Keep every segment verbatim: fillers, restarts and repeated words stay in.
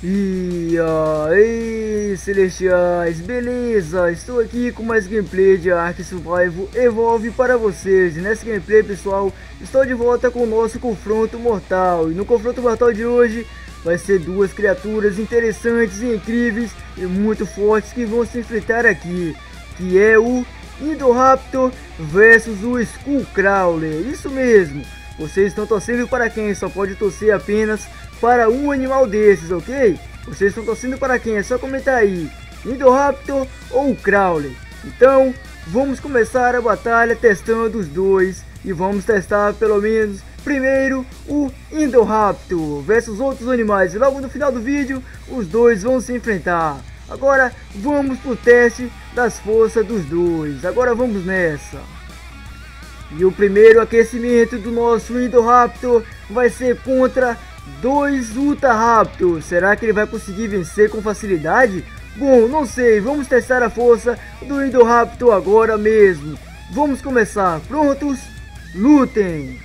E aí, Celestiais, beleza? Estou aqui com mais gameplay de Ark Survival Evolved para vocês. E nessa gameplay, pessoal, estou de volta com o nosso confronto mortal. E no confronto mortal de hoje, vai ser duas criaturas interessantes e incríveis e muito fortes que vão se enfrentar aqui, que é o Indoraptor versus o Skullcrawler. Isso mesmo, vocês estão torcendo para quem? Só pode torcer apenas para um animal desses, ok? Vocês estão torcendo para quem? É só comentar aí, Indoraptor ou Crawler. Então, vamos começar a batalha testando os dois. E vamos testar pelo menos primeiro o Indoraptor versus outros animais. E logo no final do vídeo, os dois vão se enfrentar. Agora, vamos para o teste das forças dos dois. Agora vamos nessa. E o primeiro aquecimento do nosso Indoraptor vai ser contra dois Utahraptor. Será que ele vai conseguir vencer com facilidade? Bom, não sei, vamos testar a força do Indoraptor agora mesmo. Vamos começar, prontos? Lutem!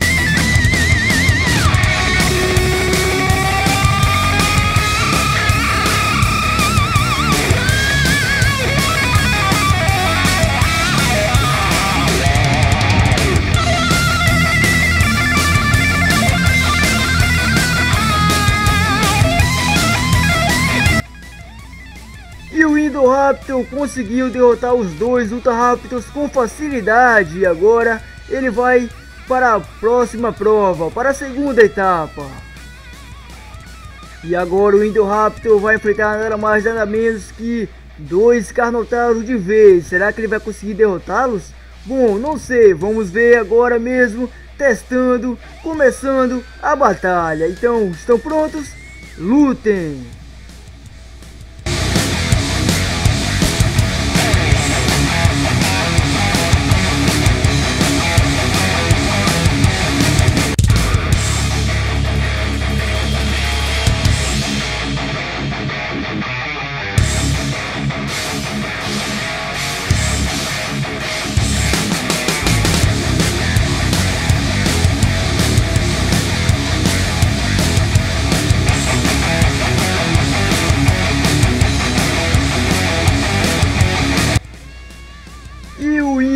Indoraptor conseguiu derrotar os dois Utahraptors com facilidade e agora ele vai para a próxima prova, para a segunda etapa. E agora o Indoraptor vai enfrentar nada mais nada menos que dois Carnotauros de vez. Será que ele vai conseguir derrotá-los? Bom, não sei, vamos ver agora mesmo, testando, começando a batalha. Então, estão prontos? Lutem!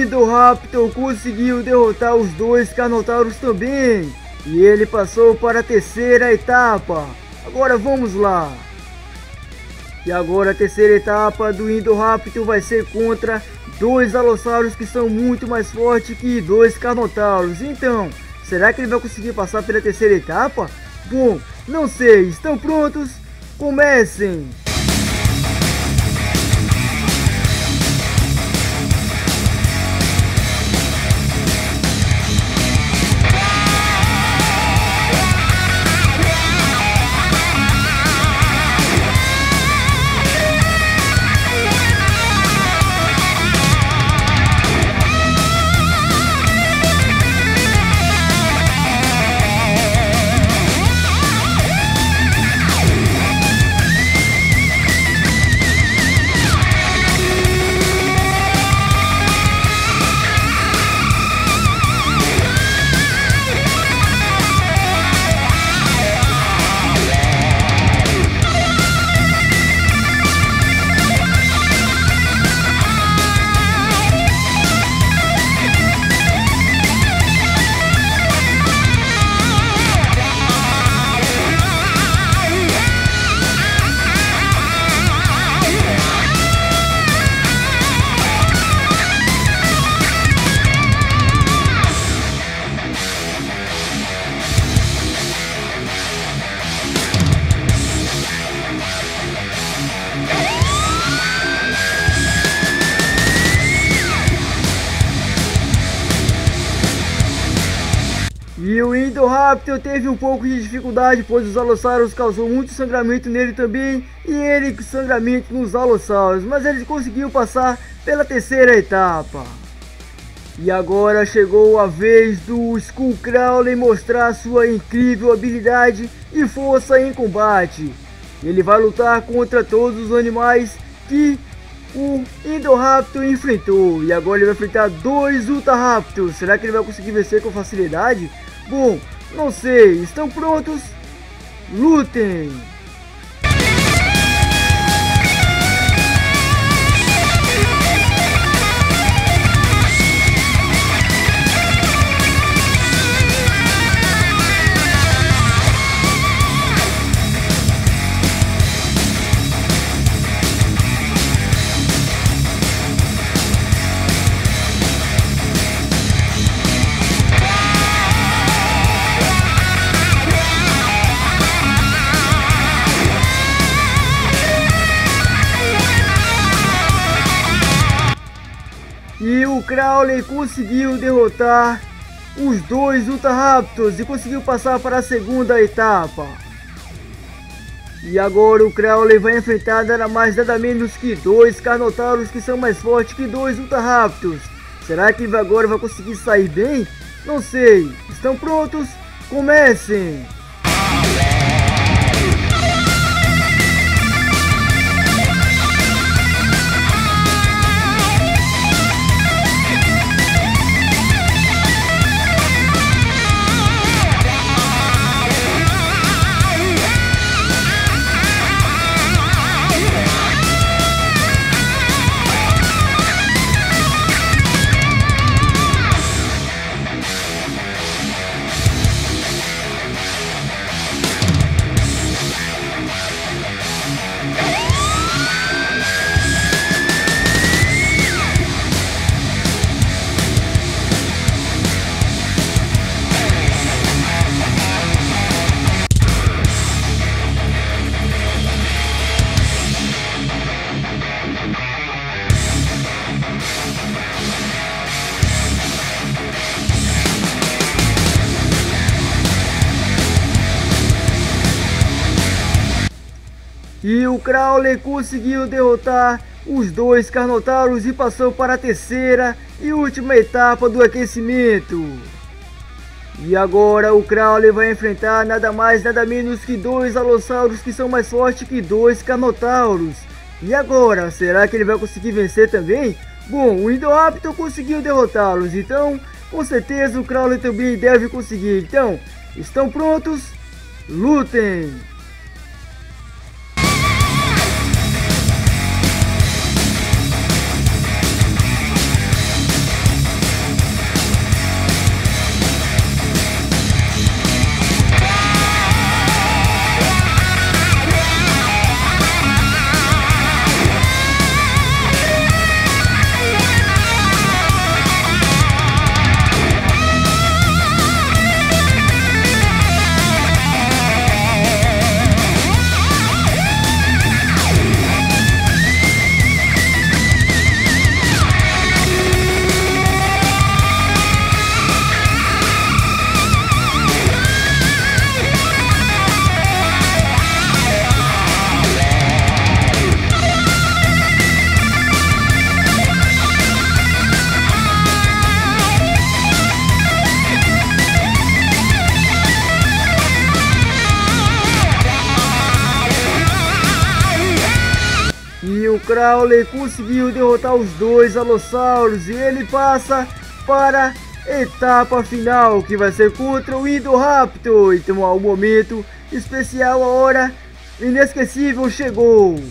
Indoraptor conseguiu derrotar os dois Carnotauros também e ele passou para a terceira etapa. Agora vamos lá. E agora a terceira etapa do Indoraptor vai ser contra dois Alossauros que são muito mais fortes que dois Carnotauros. Então, será que ele vai conseguir passar pela terceira etapa? Bom, não sei. Estão prontos? Comecem! E o Indoraptor teve um pouco de dificuldade, pois os Alossauros causou muito sangramento nele também. E ele com sangramento nos Alossauros, mas ele conseguiu passar pela terceira etapa. E agora chegou a vez do Skullcrawler mostrar sua incrível habilidade e força em combate. Ele vai lutar contra todos os animais que o Indoraptor enfrentou. E agora ele vai enfrentar dois Utahraptors. Será que ele vai conseguir vencer com facilidade? Bom, não sei. Estão prontos? Lutem! E o Crowley conseguiu derrotar os dois Utahraptors e conseguiu passar para a segunda etapa. E agora o Crowley vai enfrentar nada mais nada menos que dois Carnotauros que são mais fortes que dois Utahraptors. Será que agora vai conseguir sair bem? Não sei. Estão prontos? Comecem! E o Crowley conseguiu derrotar os dois Carnotauros e passou para a terceira e última etapa do aquecimento. E agora o Crowley vai enfrentar nada mais nada menos que dois Alossauros que são mais fortes que dois Carnotauros. E agora, será que ele vai conseguir vencer também? Bom, o Indoraptor conseguiu derrotá-los, então com certeza o Crowley também deve conseguir. Então, estão prontos? Lutem! O Crowley conseguiu derrotar os dois Alossauros e ele passa para a etapa final, que vai ser contra o Indoraptor. Então ao momento especial, a hora inesquecível chegou.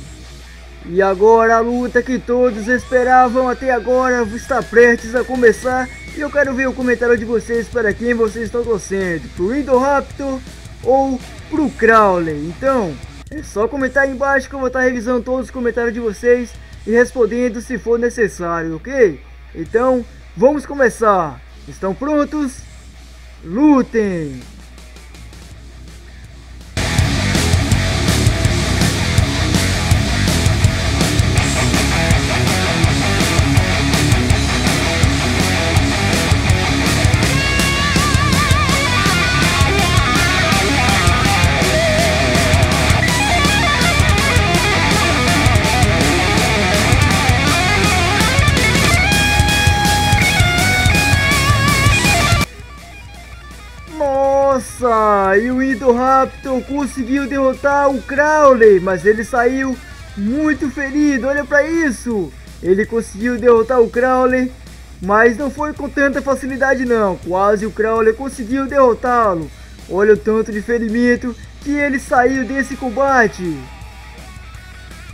E agora a luta que todos esperavam até agora está prestes a começar. E eu quero ver o comentário de vocês, para quem vocês estão torcendo, pro Indoraptor ou pro Crowley. Então é só comentar aí embaixo que eu vou estar revisando todos os comentários de vocês e respondendo se for necessário, ok? Então, vamos começar! Estão prontos? Lutem! Nossa, e o Indoraptor conseguiu derrotar o Crowley, mas ele saiu muito ferido, olha pra isso. Ele conseguiu derrotar o Crowley, mas não foi com tanta facilidade não, quase o Crowley conseguiu derrotá-lo. Olha o tanto de ferimento que ele saiu desse combate.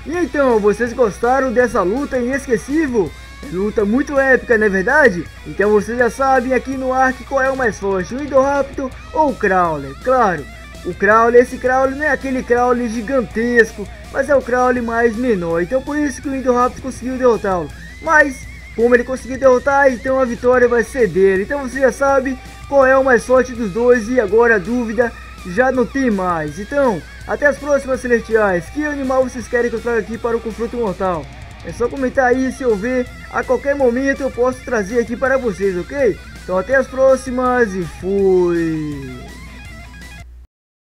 E então, vocês gostaram dessa luta inesquecível? Luta muito épica, não é verdade? Então vocês já sabem aqui no Ark qual é o mais forte, o Indoraptor ou o Crowley. Claro, o Crowley, esse Crowley não é aquele Crowley gigantesco, mas é o Crowley mais menor. Então por isso que o Indoraptor conseguiu derrotá-lo. Mas, como ele conseguiu derrotar, então a vitória vai ser dele. Então você já sabe qual é o mais forte dos dois e agora a dúvida já não tem mais. Então, até as próximas Celestiais. Que animal vocês querem que eu traga aqui para o confronto mortal? É só comentar aí se eu ver. A qualquer momento eu posso trazer aqui para vocês, ok? Então até as próximas e fui!